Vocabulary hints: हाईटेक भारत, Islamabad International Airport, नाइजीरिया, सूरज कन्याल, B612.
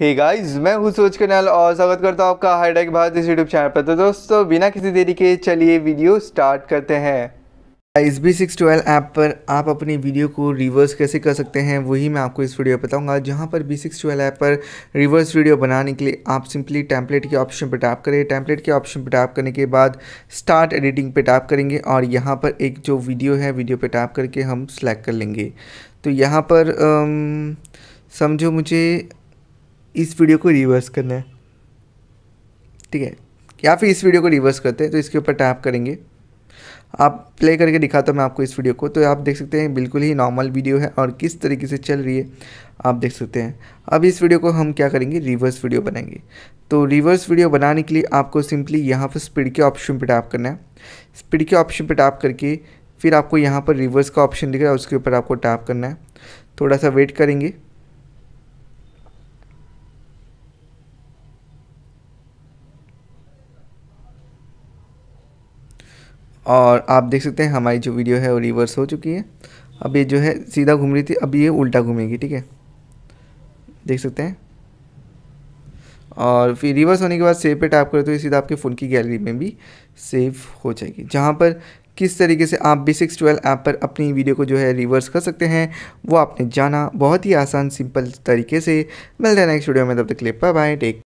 Hey guys, मैं हूँ सूरज कन्याल और स्वागत करता हूँ आपका हाईटेक भारत इस यूट्यूब चैनल पर। तो दोस्तों, बिना किसी देरी के चलिए वीडियो स्टार्ट करते हैं। इस B612 ऐप पर आप अपनी वीडियो को रिवर्स कैसे कर सकते हैं वही मैं आपको इस वीडियो में बताऊंगा। जहां पर B612 ऐप पर रिवर्स वीडियो बनाने के लिए आप सिंपली टेम्पलेट के ऑप्शन पर टैप करें। टेम्पलेट के ऑप्शन पर टैप करने के बाद स्टार्ट एडिटिंग पर टैप करेंगे और यहां पर एक जो वीडियो है वीडियो पर टैप करके हम सेलेक्ट कर लेंगे। तो यहाँ पर समझो मुझे इस वीडियो को रिवर्स करना है, ठीक है, या फिर इस वीडियो को रिवर्स करते हैं। तो इसके ऊपर टैप करेंगे। आप प्ले करके दिखाता हूँ मैं आपको इस वीडियो को। तो आप देख सकते हैं बिल्कुल ही नॉर्मल वीडियो है और किस तरीके से चल रही है आप देख सकते हैं। अब इस वीडियो को हम क्या करेंगे, रिवर्स वीडियो बनाएंगे। तो रिवर्स वीडियो बनाने के लिए आपको सिंपली यहाँ पर स्पीड के ऑप्शन पर टैप करना है। स्पीड के ऑप्शन पर टैप करके फिर आपको यहाँ पर रिवर्स का ऑप्शन दिख रहा है, उसके ऊपर आपको टैप करना है। थोड़ा सा वेट करेंगे। और आप देख सकते हैं हमारी जो वीडियो है वो रिवर्स हो चुकी है। अब ये जो है सीधा घूम रही थी, अब ये उल्टा घूमेगी, ठीक है, देख सकते हैं। और फिर रिवर्स होने के बाद सेव पे टैप करें तो ये सीधा आपके फ़ोन की गैलरी में भी सेव हो जाएगी। जहाँ पर किस तरीके से आप B612 ऐप पर अपनी वीडियो को जो है रिवर्स कर सकते हैं वो आपने जाना, बहुत ही आसान सिंपल तरीके से। मिलते हैं नेक्स्ट वीडियो में, तब तक के लिए बाय बाय, टेक।